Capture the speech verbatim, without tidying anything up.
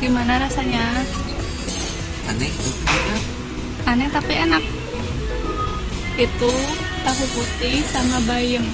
Gimana rasanya? Aneh, enak. Aneh tapi enak. Itu tahu putih sama bayam.